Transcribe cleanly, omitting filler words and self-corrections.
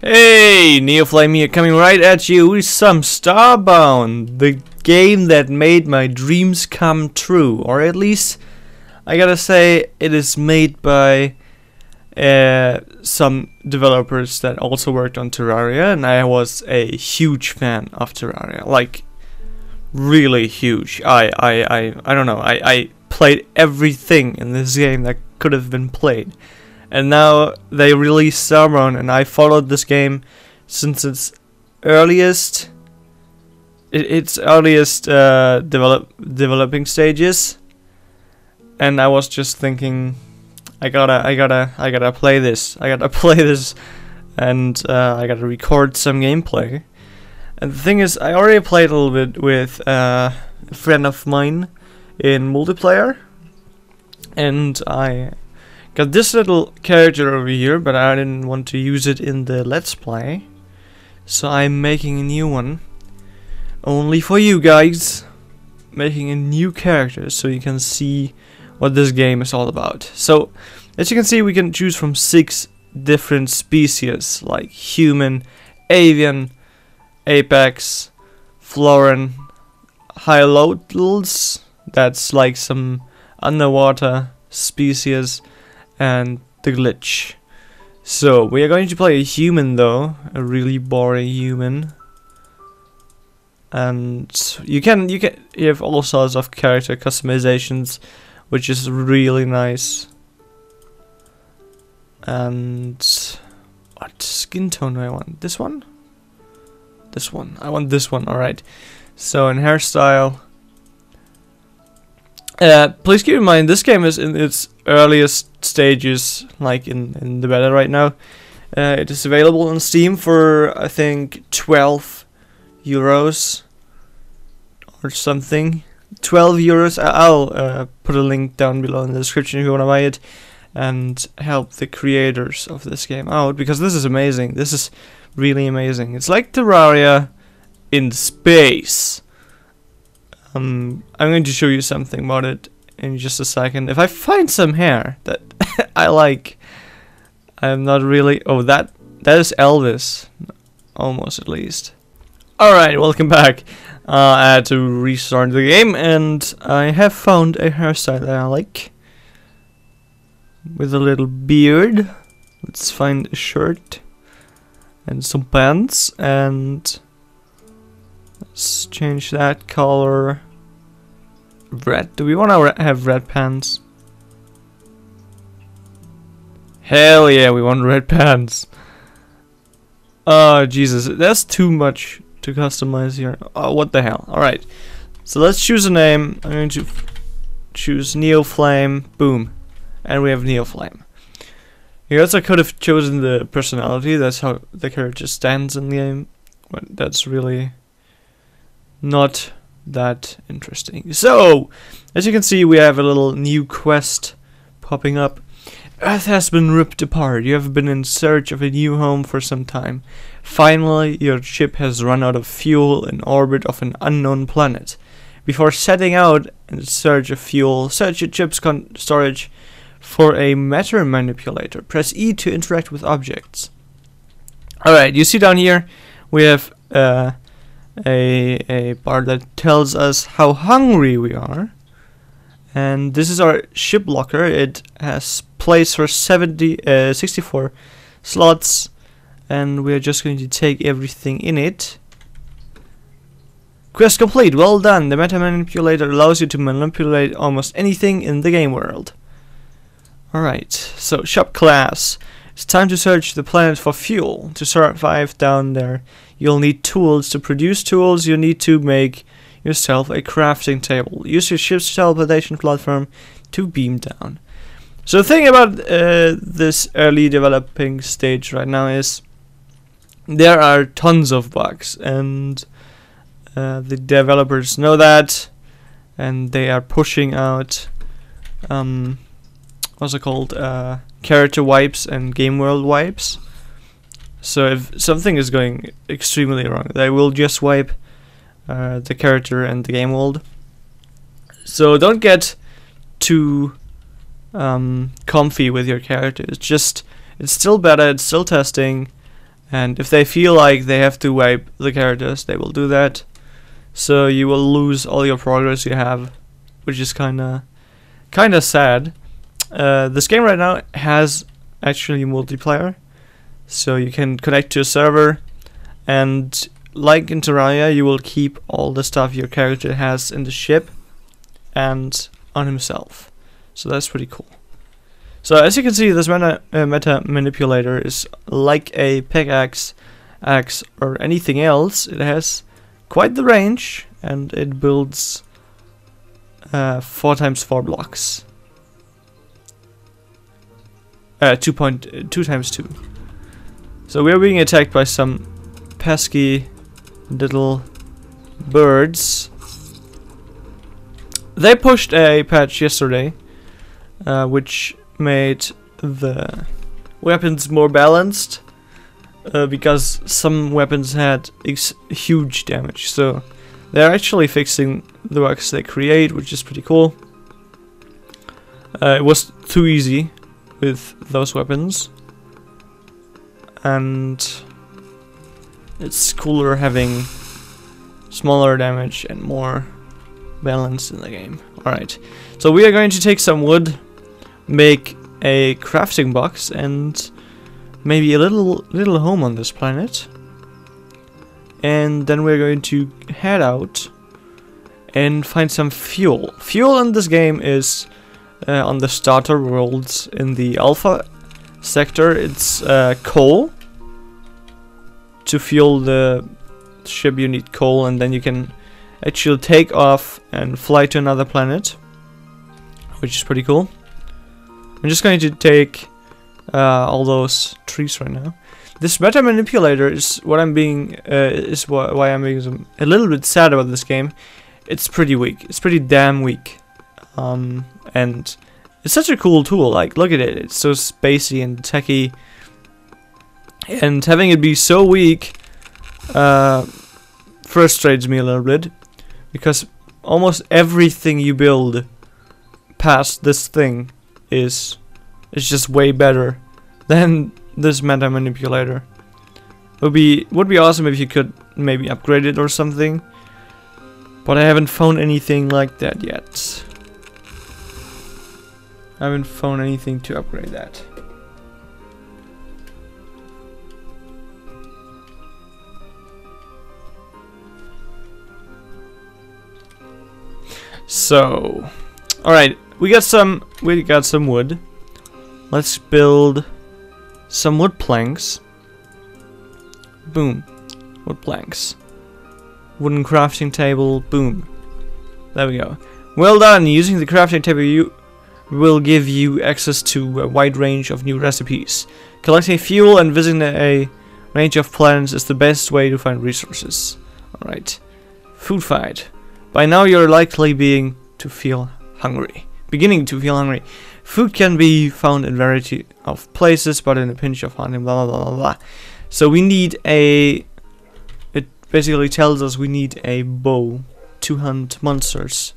Hey, Neo Flame here, coming right at you with some Starbound, the game that made my dreams come true, or at least I gotta say it is made by some developers that also worked on Terraria, and I was a huge fan of Terraria, like really huge. I don't know, I played everything in this game that could have been played. And now they released Starbound, and I followed this game since its earliest developing stages, and I was just thinking, I gotta play this. And I gotta record some gameplay. And the thing is, I already played a little bit with a friend of mine in multiplayer, and I got this little character over here, but I didn't want to use it in the Let's Play, so I'm making a new one only for you guys, making a new character so you can see what this game is all about. So as you can see, we can choose from 6 different species, like human, avian, apex, florin, hylotls, that's like some underwater species, and the glitch. So we are going to play a human though, a really boring human. And you have all sorts of character customizations, which is really nice. And what skin tone do I want? This one? This one. I want this one, alright. So in hairstyle, please keep in mind this game is in its earliest stages, like in the beta right now. It is available on Steam for I think 12 euros or something. 12 euros. I'll put a link down below in the description if you want to buy it and help the creators of this game out, because this is amazing. This is really amazing. It's like Terraria in space. I'm going to show you something about it in just a second. If I find some hair that I like, I'm not really... Oh, that is Elvis. Almost, at least. Alright, welcome back. I had to restart the game, and I have found a hairstyle that I like. With a little beard. Let's find a shirt. And some pants, and... let's change that color. Red? Do we want to have red pants? Hell yeah, we want red pants. Oh Jesus, that's too much to customize here. Oh, what the hell. Alright, so let's choose a name. I'm going to choose Neo Flame. Boom. And we have Neo Flame. You guys, I could have chosen the personality. That's how the character stands in the game. But that's really not that interesting. So, as you can see, we have a little new quest popping up. Earth has been ripped apart. You have been in search of a new home for some time. Finally, your ship has run out of fuel in orbit of an unknown planet. Before setting out in search of fuel, search your ship's storage for a matter manipulator. Press E to interact with objects. Alright, you see down here, we have a bar that tells us how hungry we are, and this is our ship locker. It has place for 64 slots, and we are just going to take everything in it. Quest complete, well done. The meta manipulator allows you to manipulate almost anything in the game world. Alright, so shop class. It's time to search the planet for fuel. To survive down there, you'll need tools. To produce tools, you need to make yourself a crafting table. Use your ship's teleportation platform to beam down. So the thing about this early developing stage right now is there are tons of bugs, and the developers know that, and they are pushing out what's it called? Character wipes and game world wipes. So if something is going extremely wrong, they will just wipe the character and the game world. So don't get too comfy with your character. It's just, it's still beta, it's still testing, and if they feel like they have to wipe the characters, they will do that. So you will lose all your progress you have, which is kinda sad. This game right now has actually multiplayer, so you can connect to a server, and like in Terraria, you will keep all the stuff your character has in the ship and on himself. So that's pretty cool. So as you can see, this meta manipulator is like a pickaxe, axe, or anything else. It has quite the range, and it builds 4x4 blocks. 2.2x2. So we are being attacked by some pesky little birds. They pushed a patch yesterday, which made the weapons more balanced, because some weapons had huge damage. So they're actually fixing the bugs they create, which is pretty cool. It was too easy with those weapons, and it's cooler having smaller damage and more balance in the game. Alright, so we are going to take some wood, make a crafting box, and maybe a little home on this planet, and then we're going to head out and find some fuel. Fuel in this game is on the starter worlds in the alpha sector. It's coal. To fuel the ship you need coal, and then you can actually take off and fly to another planet, which is pretty cool. I'm just going to take all those trees right now. This meta manipulator is what I'm being why I'm being a little bit sad about this game. It's pretty weak. It's pretty damn weak. And it's such a cool tool. Like, look at it. It's so spacey and techy, and having it be so weak frustrates me a little bit, because almost everything you build past this thing is just way better than this meta manipulator. It would be awesome if you could maybe upgrade it or something, but I haven't found anything like that yet. I haven't found anything to upgrade that. So, all right, we got some wood. Let's build some wood planks. Boom, wood planks. Wooden crafting table. Boom. There we go. Well done. Using the crafting table, you will give you access to a wide range of new recipes. Collecting fuel and visiting a range of planets is the best way to find resources. All right, food fight. By now you're likely beginning to feel hungry. Food can be found in a variety of places, but in a pinch of hunting, blah, blah, blah, blah. So we need a... It basically tells us we need a bow to hunt monsters.